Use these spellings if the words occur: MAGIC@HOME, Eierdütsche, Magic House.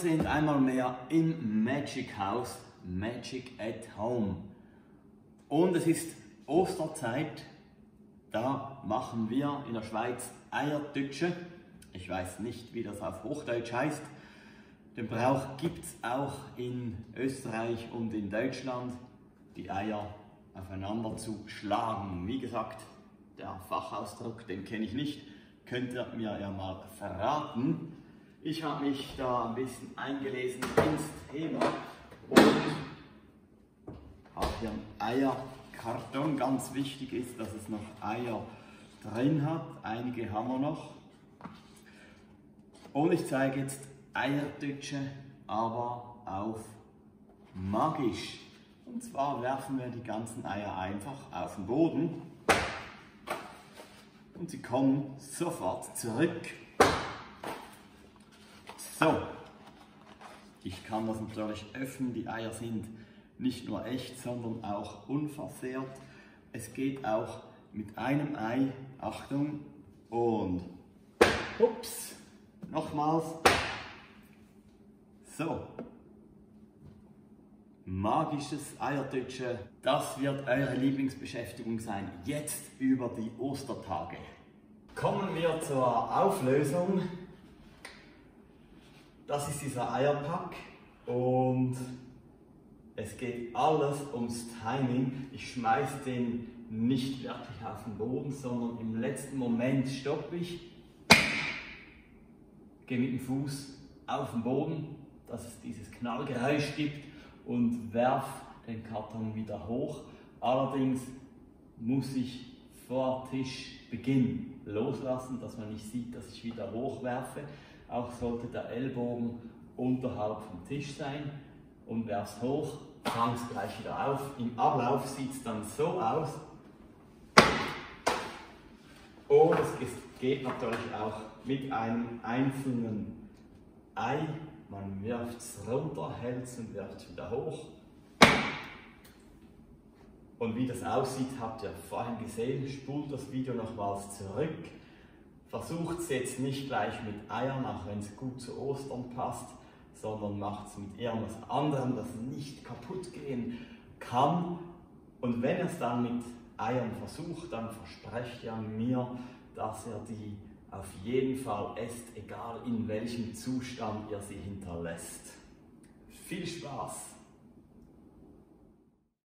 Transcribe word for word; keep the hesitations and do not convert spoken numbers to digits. sind einmal mehr im Magic House, Magic at Home. Und es ist Osterzeit, da machen wir in der Schweiz Eierdütsche. Ich weiß nicht, wie das auf Hochdeutsch heißt. Den Brauch gibt es auch in Österreich und in Deutschland, die Eier aufeinander zu schlagen. Wie gesagt, der Fachausdruck, den kenne ich nicht, könnt ihr mir ja mal verraten. Ich habe mich da ein bisschen eingelesen ins Thema und habe hier einen Eierkarton. Ganz wichtig ist, dass es noch Eier drin hat. Einige haben wir noch. Und ich zeige jetzt Eierdütsche, aber auf magisch. Und zwar werfen wir die ganzen Eier einfach auf den Boden und sie kommen sofort zurück. So, ich kann das natürlich öffnen, die Eier sind nicht nur echt, sondern auch unversehrt. Es geht auch mit einem Ei, Achtung, und ups, nochmals, so, magisches Eierdütsche, das wird eure Lieblingsbeschäftigung sein, jetzt über die Ostertage. Kommen wir zur Auflösung. Das ist dieser Eierpack und es geht alles ums Timing. Ich schmeiße den nicht wirklich auf den Boden, sondern im letzten Moment stoppe ich, gehe mit dem Fuß auf den Boden, dass es dieses Knallgeräusch gibt und werfe den Karton wieder hoch. Allerdings muss ich vor Tischbeginn loslassen, dass man nicht sieht, dass ich wieder hochwerfe. Auch sollte der Ellbogen unterhalb vom Tisch sein und werf's hoch, fang's gleich wieder auf. Im Ablauf sieht es dann so aus. Und es geht natürlich auch mit einem einzelnen Ei. Man wirft es runter, hält es und wirft es wieder hoch. Und wie das aussieht, habt ihr vorhin gesehen. Spult das Video nochmals zurück. Versucht es jetzt nicht gleich mit Eiern, auch wenn es gut zu Ostern passt, sondern macht es mit irgendwas anderem, das nicht kaputt gehen kann. Und wenn ihr es dann mit Eiern versucht, dann versprecht ihr mir, dass ihr die auf jeden Fall esst, egal in welchem Zustand ihr sie hinterlässt. Viel Spaß!